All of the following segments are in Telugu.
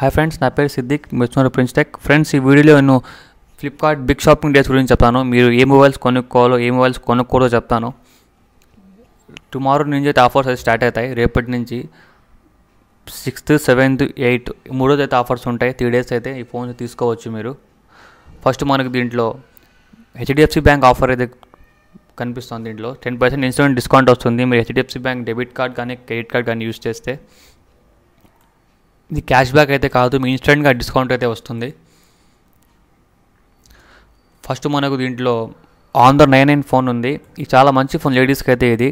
హాయ్ ఫ్రెండ్స్, నా పేరు సిద్దిక్. మీరు ప్రిన్స్ టెక్. ఫ్రెండ్స్, ఈ వీడియోలో నేను ఫ్లిప్కార్ట్ బిగ్ షాపింగ్ డేస్ గురించి చెప్తాను. మీరు ఏ మొబైల్స్ కొనుక్కోవాలో, ఏ మొబైల్స్ కొనుక్కోడో చెప్తాను. టుమారో నుంచి అయితే ఆఫర్స్ అయితే స్టార్ట్ అవుతాయి. రేపటి నుంచి 6th, 7th, 8th మూడోది అయితే ఆఫర్స్ ఉంటాయి. 3 days అయితే ఈ ఫోన్స్ తీసుకోవచ్చు మీరు. ఫస్ట్ మనకు దీంట్లో హెచ్డిఎఫ్సి బ్యాంక్ ఆఫర్ అయితే కనిపిస్తుంది. దీంట్లో 10% ఇన్స్టెంట్ డిస్కౌంట్ వస్తుంది. మీరు హెచ్డిఎఫ్సి బ్యాంక్ డెబిట్ కార్డ్ కానీ క్రెడిట్ కార్డ్ కానీ యూజ్ చేస్తే ఇది క్యాష్ బ్యాక్ అయితే కాదు, మీ ఇన్స్టెంట్గా డిస్కౌంట్ అయితే వస్తుంది. ఫస్ట్ మనకు దీంట్లో ఆంధ్ర 99 ఫోన్ ఉంది. ఇది చాలా మంచి ఫోన్ లేడీస్కి అయితే. ఇది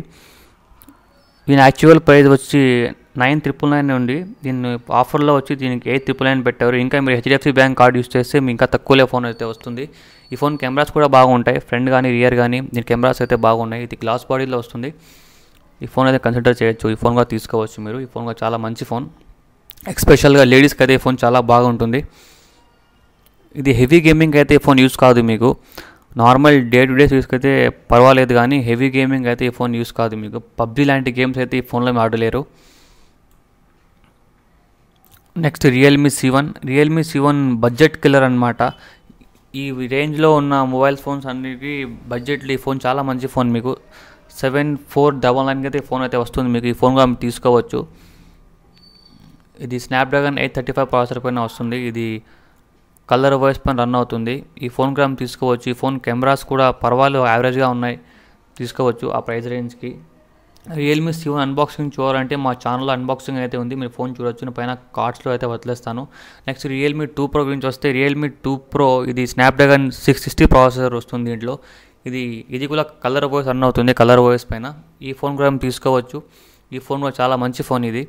దీని యాక్చువల్ ప్రైస్ వచ్చి 9,999 ఉంది. దీన్ని ఆఫర్లో వచ్చి దీనికి 8,999 పెట్టారు. ఇంకా మీరు హెచ్డిఎఫ్సి బ్యాంక్ కార్డ్ యూజ్ చేస్తే మీకు ఇంకా తక్కువలే ఫోన్ అయితే వస్తుంది. ఈ ఫోన్ కెమెరాస్ కూడా బాగుంటాయి, ఫ్రంట్ కానీ రియర్ కానీ. దీని కెమెరాస్ అయితే బాగున్నాయి. ఇది గ్లాస్ బాడీలో వస్తుంది. ఈ ఫోన్ అయితే కన్సిడర్ చేయొచ్చు, ఈ ఫోన్ కూడా తీసుకోవచ్చు మీరు. ఈ ఫోన్ కూడా చాలా మంచి ఫోన్. ఎస్పెషల్గా లేడీస్కి అయితే ఈ ఫోన్ చాలా బాగుంటుంది. ఇది హెవీ గేమింగ్ అయితే ఈ ఫోన్ యూస్ కాదు మీకు. నార్మల్ డే టు డే యూస్కి అయితే పర్వాలేదు, కానీ హెవీ గేమింగ్ అయితే ఈ ఫోన్ యూస్ కాదు మీకు. పబ్జీ లాంటి గేమ్స్ అయితే ఈ ఫోన్లో మీరు ఆడలేరు. Next Realme C1. Realme C1 budget killer అనమాట. ఈ రేంజ్లో ఉన్న మొబైల్ ఫోన్స్ అన్నిటికీ బడ్జెట్లో ఈ ఫోన్ చాలా మంచి ఫోన్ మీకు. 7,499 అయితే ఈ ఫోన్ అయితే వస్తుంది మీకు. ఈ ఫోన్ కూడా మీరు తీసుకోవచ్చు. ఇది స్నాప్డ్రాగన్ 835 ప్రాసెసర్ పైన వస్తుంది. ఇది కలర్ వాయిస్ పైన రన్ అవుతుంది. ఈ ఫోన్ గ్రామ్ తీసుకోవచ్చు. ఈ ఫోన్ కెమెరాస్ కూడా పర్వాలేదు, యావరేజ్గా ఉన్నాయి, తీసుకోవచ్చు ఆ ప్రైస్ రేంజ్కి. Realme C1 అన్బాక్సింగ్ చూడాలంటే మా ఛానల్లో అన్బాక్సింగ్ అయితే ఉంది, మీరు ఫోన్ చూడొచ్చు. పైన కార్డ్స్లో అయితే వదిలేస్తాను. నెక్స్ట్ Realme 2 Pro గురించి వస్తే, Realme 2 Pro ఇది స్నాప్డ్రాగన్ 660 ప్రాసెసర్ వస్తుంది దీంట్లో. ఇది కూడా కలర్ వాయిస్ రన్ అవుతుంది, కలర్ వాయిస్ పైన. ఈ ఫోన్ గ్రామ్ తీసుకోవచ్చు. ఈ ఫోన్ కూడా చాలా మంచి ఫోన్. ఇది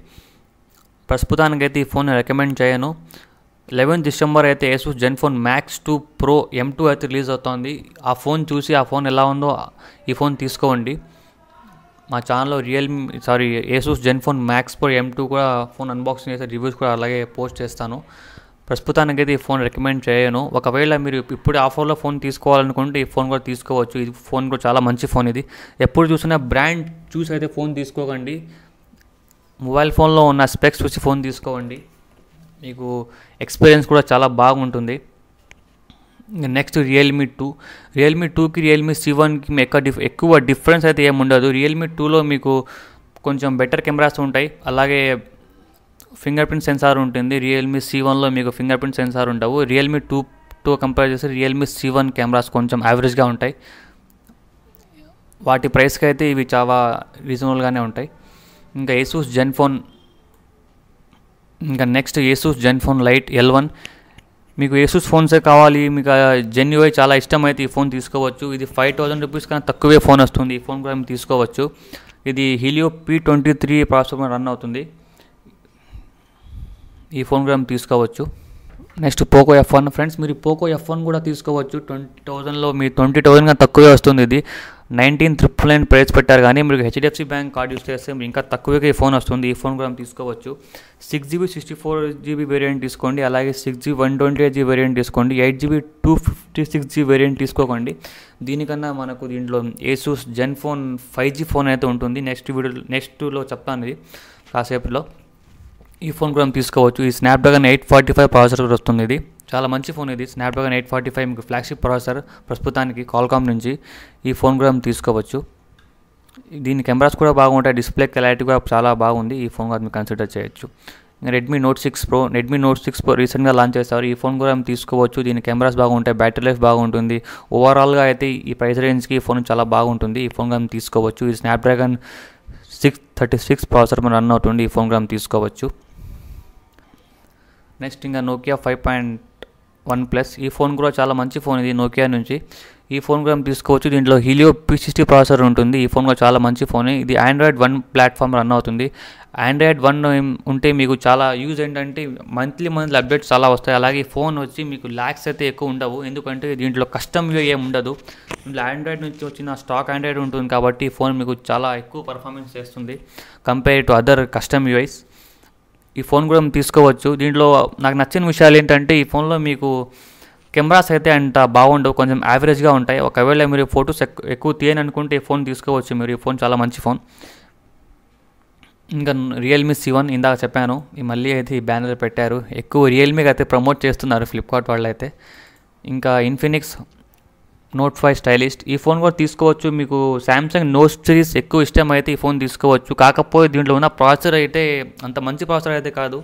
ప్రస్తుతానికైతే ఈ ఫోన్ రికమెండ్ చేయను. 11th December అయితే Asus Zenfone Max 2 Pro M2 అయితే రిలీజ్ అవుతుంది. ఆ ఫోన్ చూసి ఆ ఫోన్ ఎలా ఉందో ఈ ఫోన్ తీసుకోండి. మా ఛానల్లో Asus Zenfone Max Pro M2 కూడా ఫోన్ అన్బాక్సింగ్ చేస్తే రివ్యూస్ కూడా అలాగే పోస్ట్ చేస్తాను. ప్రస్తుతానికైతే ఈ ఫోన్ రికమెండ్ చేయను. ఒకవేళ మీరు ఇప్పుడు ఆఫర్లో ఫోన్ తీసుకోవాలనుకుంటే ఈ ఫోన్ కూడా తీసుకోవచ్చు. ఈ ఫోన్ కూడా చాలా మంచి ఫోన్. ఇది ఎప్పుడు చూసినా బ్రాండ్ చూసి అయితే ఫోన్ తీసుకోకండి. మొబైల్ ఫోన్లో ఉన్న స్పెక్స్ చూసి ఫోన్ తీసుకోండి, మీకు ఎక్స్పీరియన్స్ కూడా చాలా బాగుంటుంది. Next Realme 2. Realme 2కి Realme C1కి ఎక్కువ డిఫరెన్స్ అయితే ఏమి ఉండదు. Realme 2లో మీకు కొంచెం బెటర్ కెమెరాస్ ఉంటాయి, అలాగే ఫింగర్ ప్రింట్ సెన్సార్ ఉంటుంది. Realme C1లో మీకు ఫింగర్ ప్రింట్ సెన్సార్ ఉండవు. Realme 2తో కంపేర్ చేస్తే Realme C1 కెమెరాస్ కొంచెం యావరేజ్గా ఉంటాయి. వాటి ప్రైస్కి అయితే ఇవి చాలా రీజనబుల్గానే ఉంటాయి. ఇంకా next Asus Zenfone Lite L1. మీకు Asus ఫోన్సే కావాలి, మీకు జెన్యుఐ చాలా ఇష్టమైతే ఈ ఫోన్ తీసుకోవచ్చు. ఇది 5,000 రూపీస్ కన్నా తక్కువే ఫోన్ వస్తుంది. ఈ ఫోన్ కూడా తీసుకోవచ్చు. ఇది Helio P23 ప్రాసెసర్ రన్ అవుతుంది. ఈ ఫోన్ కూడా తీసుకోవచ్చు. Next Poco F1. ఫ్రెండ్స్, మీరు Poco F1 కూడా తీసుకోవచ్చు. 20,000లో మీ 20,000 కన్నా తక్కువే వస్తుంది. ఇది 19,999 ప్రైస్ పెట్టారు, కానీ మీరు హెచ్డిఎఫ్సి బ్యాంక్ కార్డ్ యూస్ చేస్తే మీరు ఇంకా తక్కువగా ఈ ఫోన్ వస్తుంది. ఈ ఫోన్ కూడా తీసుకోవచ్చు. 6GB 64GB వేరియంట్ తీసుకోండి, అలాగే 6GB 128GB వేరియంట్ తీసుకోండి. 8GB 256GB వేరియంట్ తీసుకోకండి. దీనికన్నా మనకు దీంట్లో Asus Zenfone 5G ఫోన్ అయితే ఉంటుంది. నెక్స్ట్లో చెప్తాను ఇది కాసేపులో. ఈ ఫోన్ కూడా తీసుకోవచ్చు. ఈ స్నాప్డ్రాగన్ 845 ప్రాసెసర్ వస్తుంది. ఇది చాలా మంచి ఫోన్. ఇది స్నాప్డ్రాగన్ 845 మీకు ఫ్లాగ్షిప్ ప్రాసెసర్ ప్రస్తుతానికి కాల్కామ్ నుంచి. ఈ ఫోన్ కూడా తీసుకోవచ్చు. దీని కెమెరాస్ కూడా బాగుంటాయి, డిస్ప్లే క్లారిటీ కూడా చాలా బాగుంది. ఈ ఫోన్ కూడా మీరు కన్సిడర్ చేయొచ్చు. Redmi Note 6 Pro. Redmi Note 6 Pro రీసెంట్గా లాంచ్ చేస్తారు. ఈ ఫోన్ కూడా తీసుకోవచ్చు. దీని కెమెరాస్ బాగుంటాయి, బ్యాటరీ లైఫ్ బాగుంటుంది. ఓవరాల్గా అయితే ఈ ప్రైస్ రేంజ్కి ఈ ఫోన్ చాలా బాగుంటుంది. ఈ ఫోన్ కూడా తీసుకోవచ్చు. ఇది స్నాప్డ్రాగన్ 636 ప్రాసెసర్ మనం రన్ అవుతుంది. ఈ ఫోన్ కూడా తీసుకోవచ్చు. నెక్స్ట్ ఇంకా Nokia 5.1 Plus. ఈ ఫోన్ కూడా చాలా మంచి ఫోన్. ఇది Nokia నుంచి. ఈ ఫోన్ కూడా తీసుకోవచ్చు. దీంట్లో Helio P60 ప్రాసెసర్ ఉంటుంది. ఈ ఫోన్ కూడా చాలా మంచి ఫోన్. ఇది Android 1 ప్లాట్ఫామ్ రన్ అవుతుంది. Android 1 ఉంటే మీకు చాలా యూజ్ ఏంటంటే మంత్లీ అప్డేట్స్ చాలా వస్తాయి. అలాగే ఈ ఫోన్ వచ్చి మీకు ల్యాక్స్ అయితే ఎక్కువ ఉండవు, ఎందుకంటే దీంట్లో కస్టమ్ వ్యూ ఏమి ఉండదు. దీంట్లో Android నుంచి వచ్చిన స్టాక్ Android ఉంటుంది, కాబట్టి ఈ ఫోన్ మీకు చాలా ఎక్కువ పర్ఫార్మెన్స్ చేస్తుంది compare to other custom UIs. ఈ ఫోన్ కూడా తీసుకోవచ్చు. దీంట్లో నాకు నచ్చిన విషయాలు ఏంటంటే ఈ ఫోన్లో మీకు కెమెరాస్ అయితే అంత బాగుండవు, కొంచెం యావరేజ్గా ఉంటాయి. ఒకవేళ మీరు ఫొటోస్ ఎక్కువ తీయని అనుకుంటే ఈ ఫోన్ తీసుకోవచ్చు మీరు. ఈ ఫోన్ చాలా మంచి ఫోన్. ఇంకా రియల్మీ C1 ఇందాక చెప్పాను, ఈ మళ్ళీ అయితే ఈ బ్యానర్ పెట్టారు. ఎక్కువ రియల్మీకి అయితే ప్రమోట్ చేస్తున్నారు ఫ్లిప్కార్ట్ వాళ్ళు అయితే. ఇంకా ఇన్ఫినిక్స్ నోట్ 5 స్టైలిస్ట్, ఈ ఫోన్ కూడా తీసుకోవచ్చు. మీకు శాంసంగ్ నోట్ సిరీస్ ఎక్కువ ఇష్టమైతే ఈ ఫోన్ తీసుకోవచ్చు. కాకపోతే దీంట్లో ఉన్న ప్రాసెసర్ అయితే అంత మంచి ప్రాసెసర్ అయితే కాదు.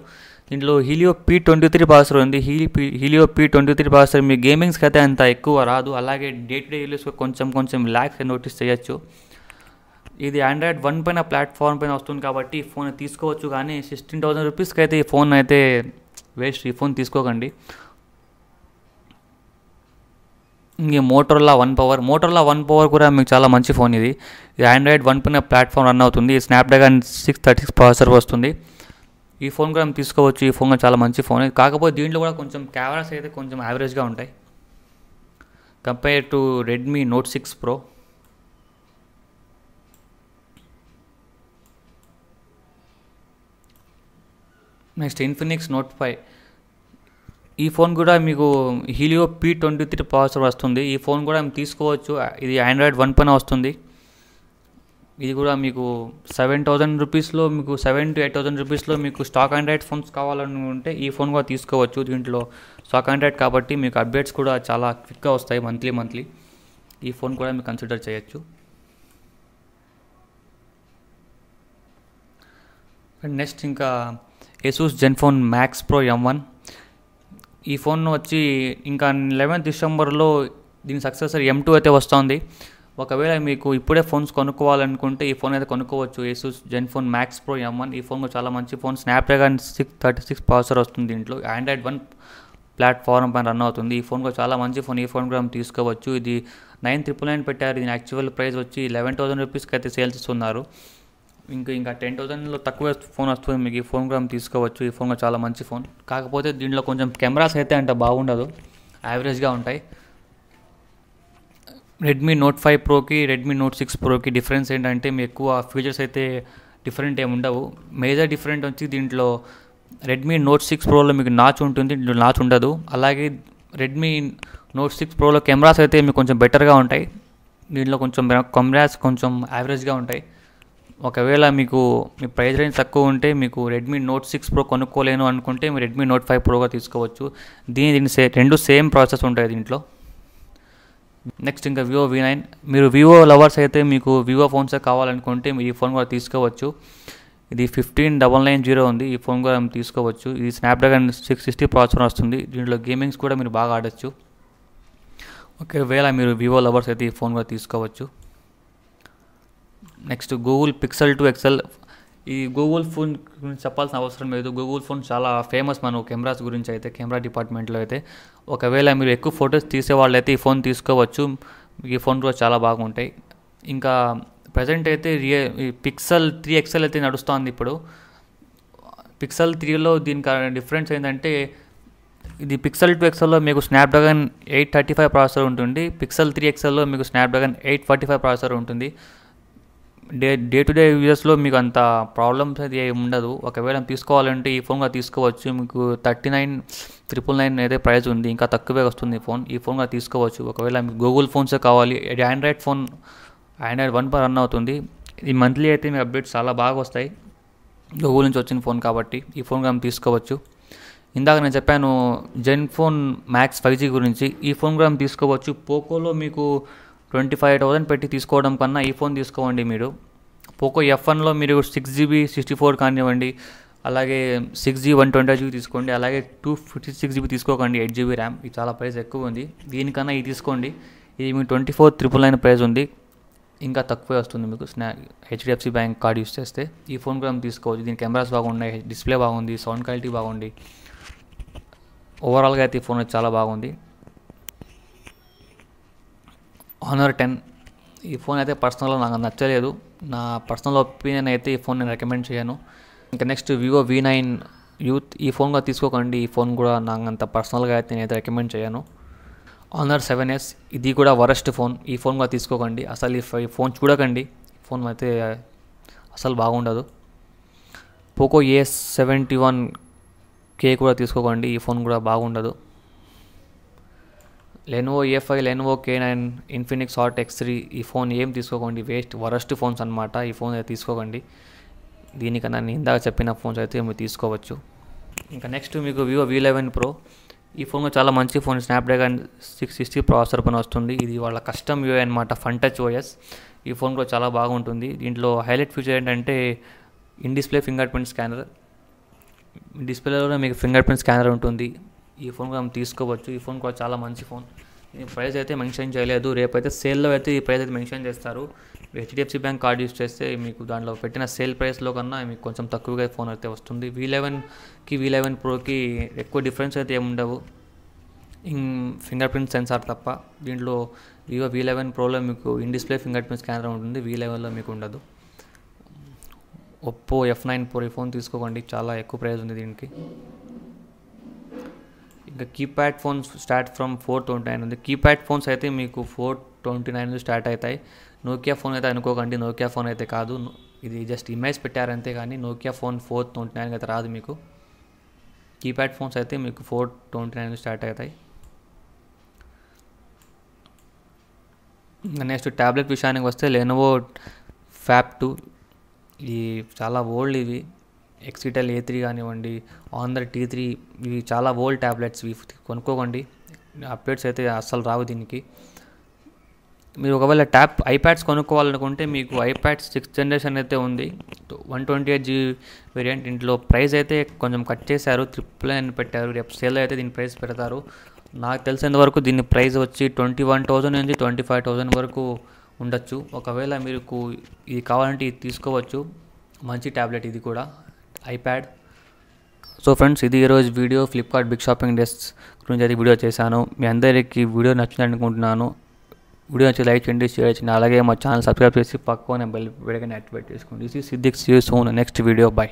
దీంట్లో హీలియో P23 ప్రాసెసర్ ఉంది. హీలియో P23 ప్రాసెసర్ మీ గేమింగ్స్కి అయితే అంత ఎక్కువ రాదు. అలాగే డే టు డే యూస్లో కొంచెం ల్యాగ్స్ నోటీస్ చేయొచ్చు. ఇది ఆండ్రాయిడ్ వన్ పైన ప్లాట్ఫామ్ పైన వస్తుంది కాబట్టి ఈ ఫోన్ తీసుకోవచ్చు. కానీ 16,000 రూపీస్కి అయితే ఈ ఫోన్ అయితే వేస్ట్, ఈ ఫోన్ తీసుకోకండి. ఇంకే మోటోరోలా వన్ పవర్ కూడా మీకు చాలా మంచి ఫోన్. ఇది ఆండ్రాయిడ్ వన్ పైన ప్లాట్ఫామ్ రన్ అవుతుంది. స్నాప్డ్రాగన్ 636 ప్రాసెసర్ వస్తుంది. ఈ ఫోన్ కూడా మనం తీసుకోవచ్చు. ఈ ఫోన్ చాలా మంచి ఫోన్. కాకపోతే దీంట్లో కూడా కొంచెం కెమెరాస్ అయితే కొంచెం యావరేజ్గా ఉంటాయి compare to Redmi note 6 Pro. Next Infinix note 5. ఈ ఫోన్ కూడా మీకు హీలియో P23 ప్రాసెసర్ వస్తుంది. ఈ ఫోన్ కూడా మనం తీసుకోవచ్చు. ఇది ఆండ్రాయిడ్ వన్ పైన వస్తుంది. ఇది కూడా మీకు 7,000 రూపీస్లో మీకు 7,000 to 8,000 రూపీస్లో మీకు స్టాక్ ఆండ్రాయిడ్ ఫోన్స్ కావాలనుకుంటే ఈ ఫోన్ కూడా తీసుకోవచ్చు. దీంట్లో స్టాక్ ఆండ్రాయిడ్ కాబట్టి మీకు అప్డేట్స్ కూడా చాలా క్విక్గా వస్తాయి మంత్లీ. ఈ ఫోన్ కూడా మీరు కన్సిడర్ చేయొచ్చు. అండ్ నెక్స్ట్ ఇంకా Asus Zenfone Max Pro M1. ఈ ఫోన్ వచ్చి ఇంకా 11 డిసెంబర్లో దీని సక్సెసర్ M2 అయితే వస్తుంది. ఒకవేళ మీకు ఇప్పుడే ఫోన్స్ కొనుక్కోవాలనుకుంటే ఈ ఫోన్ అయితే కొనుక్కోవచ్చు. Asus Zenfone Max Pro M1 ఈ ఫోన్ చాలా మంచి ఫోన్. స్నాప్డ్రాగన్ 636 ప్రాసెసర్ వస్తుంది. దీంట్లో ఆండ్రాయిడ్ వన్ ప్లాట్ఫామ్ పైన రన్ అవుతుంది. ఈ ఫోన్ కూడా చాలా మంచి ఫోన్. ఈ ఫోన్ కూడా మనం తీసుకోవచ్చు. ఇది 9,999 పెట్టారు. దీని యాక్చువల్ ప్రైస్ వచ్చి 11,000 రూపీస్కి అయితే సేల్స్ ఇస్తున్నారు. ఇంకా 10,000లో తక్కువ ఫోన్ వస్తుంది మీకు. ఈ ఫోన్ కూడా తీసుకోవచ్చు. ఈ ఫోన్ కూడా చాలా మంచి ఫోన్. కాకపోతే దీంట్లో కొంచెం కెమెరాస్ అయితే అంత బాగుండదు, యావరేజ్గా ఉంటాయి. రెడ్మీ నోట్ 5 Proకి రెడ్మీ నోట్ 6 Proకి డిఫరెన్స్ ఏంటంటే మీ ఎక్కువ ఫీచర్స్ అయితే డిఫరెంట్ ఏమి ఉండవు. మేజర్ డిఫరెంట్ వచ్చి దీంట్లో రెడ్మీ నోట్ 6 Proలో మీకు నాచ్ ఉంటుంది, దీంట్లో నాచ్ ఉండదు. అలాగే రెడ్మీ నోట్ 6 Proలో కెమెరాస్ అయితే మీకు కొంచెం బెటర్గా ఉంటాయి. దీంట్లో కొంచెం కెమెరాస్ కొంచెం యావరేజ్గా ఉంటాయి. ఒకవేళ మీకు మీ ప్రైస్ రేంజ్ తక్కువ ఉంటే మీకు రెడ్మీ నోట్ 6 Pro కొనుక్కోలేను అనుకుంటే మీరు రెడ్మీ నోట్ 5 Proగా తీసుకోవచ్చు. దీని రెండు సేమ్ ప్రాసెస్ ఉంటాయి దీంట్లో. నెక్స్ట్ ఇంకా వివో V9. మీరు వివో లవర్స్ అయితే మీకు వివో ఫోన్సే కావాలనుకుంటే మీరు ఈ ఫోన్ కూడా తీసుకోవచ్చు. ఇది 15,990 ఉంది. ఈ ఫోన్ కూడా మీరు తీసుకోవచ్చు. ఇది స్నాప్డ్రాగన్ 660 ప్రాసెసర్ వస్తుంది. దీంట్లో గేమింగ్స్ కూడా మీరు బాగా ఆడచ్చు. ఒకవేళ మీరు వివో లవర్స్ అయితే ఈ ఫోన్ కూడా తీసుకోవచ్చు. Next Google pixel 2 XL. ఈ గూగుల్ ఫోన్ గురించి చెప్పాల్సిన అవసరం లేదు. గూగుల్ ఫోన్ చాలా ఫేమస్ మన కెమెరాస్ గురించి అయితే, కెమెరా డిపార్ట్మెంట్లో అయితే. ఒకవేళ మీరు ఎక్కువ ఫొటోస్ తీసేవాళ్ళు అయితే ఈ ఫోన్ తీసుకోవచ్చు. ఈ ఫోన్ కూడా చాలా బాగుంటాయి. ఇంకా ప్రజెంట్ అయితే పిక్సెల్ 3 XL అయితే నడుస్తుంది ఇప్పుడు. పిక్సెల్ 3లో దీనికి డిఫరెన్స్ ఏంటంటే ఇది పిక్సెల్ 2 XLలో మీకు స్నాప్డ్రాగన్ 835 ప్రాసెసర్ ఉంటుంది. పిక్సెల్ 3 XLలో మీకు స్నాప్డ్రాగన్ 845 ప్రాసెసర్ ఉంటుంది. డే టు డే యూజర్స్లో మీకు అంత ప్రాబ్లమ్స్ అయితే ఏమి ఉండదు. ఒకవేళ తీసుకోవాలంటే ఈ ఫోన్గా తీసుకోవచ్చు. మీకు 39,999 అయితే ప్రైస్ ఉంది. ఇంకా తక్కువే వస్తుంది ఈ ఫోన్. ఈ ఫోన్గా తీసుకోవచ్చు. ఒకవేళ మీకు గూగుల్ ఫోన్సే కావాలి, ఆండ్రాయిడ్ ఫోన్ ఆండ్రాయిడ్ వన్ పై రన్ అవుతుంది. ఈ మంత్లీ అయితే మీ అప్డేట్స్ చాలా బాగా వస్తాయి గూగుల్ నుంచి వచ్చిన ఫోన్ కాబట్టి. ఈ ఫోన్గా మనం తీసుకోవచ్చు. ఇందాక నేను చెప్పాను జెన్ఫోన్ మ్యాక్స్ 5G గురించి. ఈ ఫోన్ కూడా మనం తీసుకోవచ్చు. పోకోలో మీకు 25,000 పెట్టి తీసుకోవడం కన్నా ఈ ఫోన్ తీసుకోండి మీరు. పోకో F1లో మీరు 6GB 64 కానివ్వండి, అలాగే 6GB 128GB తీసుకోండి. అలాగే 256GB తీసుకోకండి. 8GB ర్యామ్ ఇది చాలా ప్రైస్ ఎక్కువ ఉంది. దీనికన్నా ఇది తీసుకోండి. ఇది మీకు 24,999 ప్రైస్ ఉంది. ఇంకా తక్కువే వస్తుంది మీకు HDFC బ్యాంక్ కార్డ్ యూస్ చేస్తే. ఈ ఫోన్ కూడా మనం తీసుకోవచ్చు. దీని కెమెరాస్ బాగున్నాయి, డిస్ప్లే బాగుంది, సౌండ్ క్వాలిటీ బాగుంది. ఓవరాల్గా అయితే ఈ ఫోన్ చాలా బాగుంది. Honor 10. ఈ ఫోన్ అయితే పర్సనల్గా నాకు నచ్చలేదు. నా పర్సనల్ ఒపీనియన్ అయితే ఈ ఫోన్ నేను రికమెండ్ చేయను. ఇంకా నెక్స్ట్ వివో V9 యూత్. ఈ ఫోన్ కూడా తీసుకోకండి. ఈ ఫోన్ కూడా నాకు అంత పర్సనల్గా అయితే నేనైతే రికమెండ్ చేయను. Honor 7S. ఇది కూడా వరస్ట్ ఫోన్. ఈ ఫోన్ కూడా తీసుకోకండి. అసలు ఈ ఫోన్ చూడకండి. ఫోన్ అయితే అసలు బాగుండదు. పోకో A71K కూడా తీసుకోకండి. ఈ ఫోన్ కూడా బాగుండదు. Lenovo E5, Lenovo K9, Infinix Hot X3. ఈ ఫోన్ ఏం తీసుకోకండి. వేస్ట్ వరస్ట్ ఫోన్స్ అనమాట. ఈ ఫోన్ అయితే తీసుకోకండి. దీనికన్నా నేను ఇందాక చెప్పిన ఫోన్స్ అయితే మీరు తీసుకోవచ్చు. ఇంకా నెక్స్ట్ మీకు వివో V11 Pro. ఈ ఫోన్లో చాలా మంచి ఫోన్, స్నాప్డ్రాగన్ 660 ప్రాసెసర్ పని వస్తుంది. ఇది వాళ్ళ కస్టమ్ UI అన్నమాట, ఫన్ టచ్ OS. ఈ ఫోన్ కూడా చాలా బాగుంటుంది. దీంట్లో హైలైట్ ఫీచర్ ఏంటంటే in display fingerprint scanner. డిస్ప్లేలో మీకు ఫింగర్ ప్రింట్ స్కానర్ ఉంటుంది. ఈ ఫోన్ కూడా మనం తీసుకోవచ్చు. ఈ ఫోన్ కూడా చాలా మంచి ఫోన్. ప్రైస్ అయితే మెన్షన్ చేయలేదు, రేపైతే సేల్లో అయితే ఈ ప్రైస్ అయితే మెన్షన్ చేస్తారు. HDFC బ్యాంక్ కార్డ్ యూస్ చేస్తే మీకు దాంట్లో పెట్టిన సేల్ ప్రైస్లో కన్నా మీకు కొంచెం తక్కువగా ఫోన్ అయితే వస్తుంది. V11కి V11 ప్రోకి ఎక్కువ డిఫరెన్స్ అయితే ఏముండవు, ఫింగర్ ప్రింట్ సెన్సార్ తప్ప. దీంట్లో వివో V11 ప్రోలో మీకు in display fingerprint scanner ఉంటుంది, V11లో మీకు ఉండదు. ఒప్పో F9 Pro ఈ ఫోన్ తీసుకోకండి, చాలా ఎక్కువ ప్రైస్ ఉంది దీనికి. ఇంకా కీప్యాడ్ ఫోన్స్ స్టార్ట్ ఫ్రమ్ 429 ఉంది. కీప్యాడ్ ఫోన్స్ అయితే మీకు 429 స్టార్ట్ అవుతాయి. నోకియా ఫోన్ అయితే అనుకోకండి, నోకియా ఫోన్ అయితే కాదు, ఇది జస్ట్ ఇమేజ్ పెట్టారంతే కానీ నోకియా ఫోన్ 429 అయితే రాదు మీకు. కీప్యాడ్ ఫోన్స్ అయితే మీకు 429 స్టార్ట్ అవుతాయి. నెక్స్ట్ ట్యాబ్లెట్ విషయానికి వస్తే లెనోవో ఫ్యాప్ 2, ఇది చాలా ఓల్డ్. ఇవి ఎక్సిటెల్ A3 కానివ్వండి, ఆంధ్ర T3, ఇవి చాలా ఓల్డ్ ట్యాబ్లెట్స్, ఇవి కొనుక్కోకండి. అప్డేట్స్ అయితే అస్సలు రావు దీనికి. మీరు ఒకవేళ ఐప్యాడ్స్ కొనుక్కోవాలనుకుంటే మీకు ఐప్యాడ్ 6th generation అయితే ఉంది, 128GB వేరియంట్. ఇంట్లో ప్రైస్ అయితే కొంచెం కట్ చేశారు, 999 పెట్టారు. రేపు సేల్ అయితే దీని ప్రైస్ పెడతారు. నాకు తెలిసినంత వరకు దీని ప్రైస్ వచ్చి 21,000 నుంచి 25,000 వరకు ఉండొచ్చు. ఒకవేళ మీకు ఇది కావాలంటే ఇది తీసుకోవచ్చు, మంచి ట్యాబ్లెట్ ఇది కూడా, ఐప్యాడ్. సో ఫ్రెండ్స్, ఇది ఈరోజు video Flipkart big shopping days గురించి అయితే వీడియో చేశాను. మీ అందరికీ వీడియో నచ్చింది అనుకుంటున్నాను. వీడియో నచ్చి లైక్ చేయండి, షేర్ చేయండి, అలాగే మా ఛానల్ సబ్స్క్రైబ్ చేసి పక్కనే బెల్ బటన్ యాక్టివేట్ చేసుకోండి. This is Siddiq, see you soon next video, by.